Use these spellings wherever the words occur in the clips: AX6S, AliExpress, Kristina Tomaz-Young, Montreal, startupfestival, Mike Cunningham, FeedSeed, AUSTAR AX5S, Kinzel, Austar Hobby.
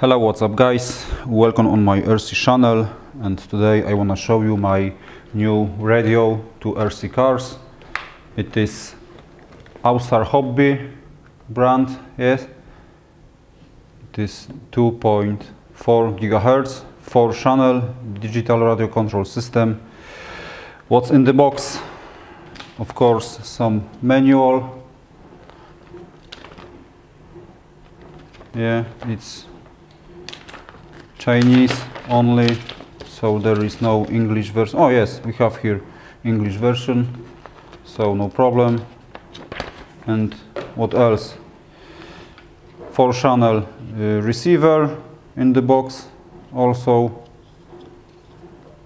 Hello, what's up guys, welcome on my RC channel, and today I want to show you my new radio to RC cars. It is Austar Hobby brand, yes. It is 2.4 gigahertz, 4 channel digital radio control system. What's in the box? Of course some manual. Yeah, it's Chinese only, so there is no English version. Oh yes, we have here English version, so no problem. And what else? 4-channel receiver in the box also.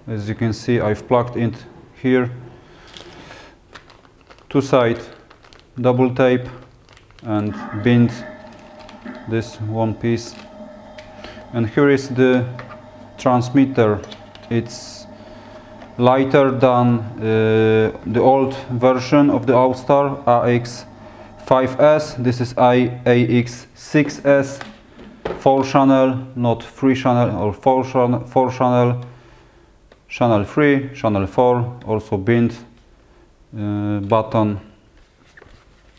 As you can see, I've plugged it here. Two-side double tape and bind this one piece. And here is the transmitter. It's lighter than the old version of the Austar AX5S. This is AX6S, 4-channel, not 3-channel or 4-channel. Channel 3, channel 4, also bind button.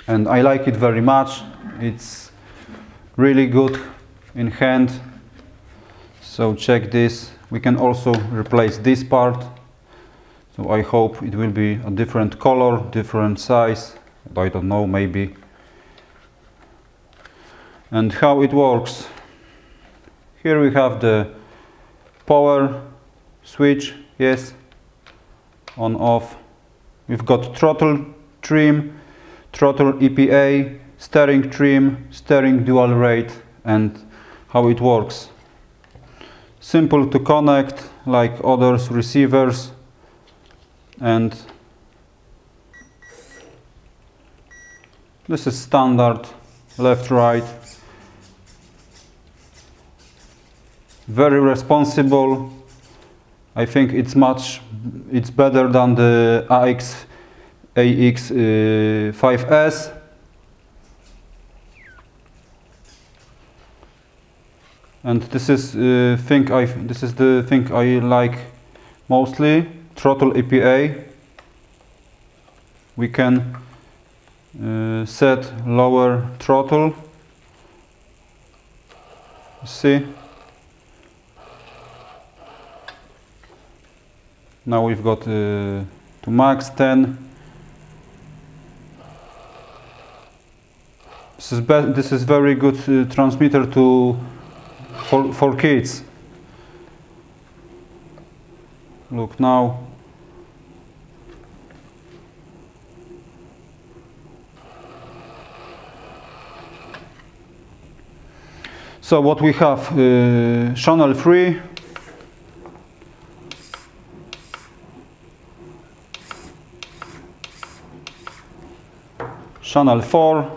And I like it very much. It's really good in hand. So check this, we can also replace this part, so I hope it will be a different color, different size, I don't know, maybe. And how it works, here we have the power switch, yes, on off. We've got throttle trim, throttle EPA, steering trim, steering dual rate, and how it works. Simple to connect, like others receivers, and this is standard left right. Very responsible. I think it's better than the AX5S. And this is the thing I like mostly. Throttle EPA. We can set lower throttle. See. Now we've got to max 10. This is very good transmitter for kids. Look now. So what we have, channel 3. Channel 4.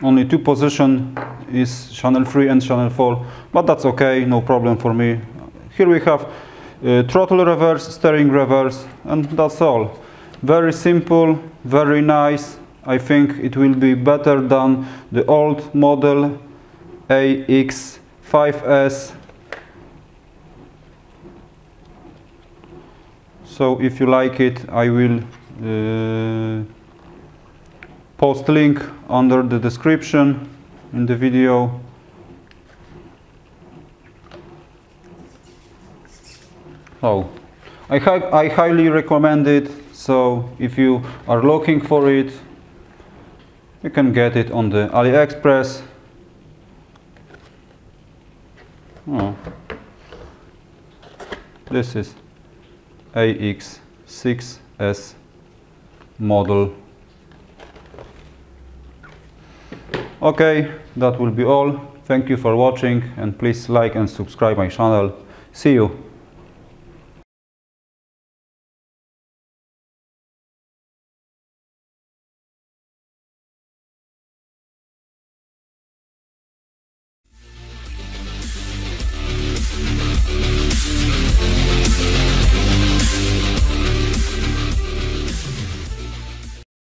Only two position is channel 3 and channel 4, but that's okay, no problem for me. Here we have throttle reverse, steering reverse, and that's all. Very simple, very nice. I think it will be better than the old model AX5S. So if you like it, I will post link under the description in the video. Oh, I highly recommend it, so if you are looking for it, you can get it on the AliExpress. Oh. This is AX6S model. Okay, that will be all. Thank you for watching, and please like and subscribe my channel. See you!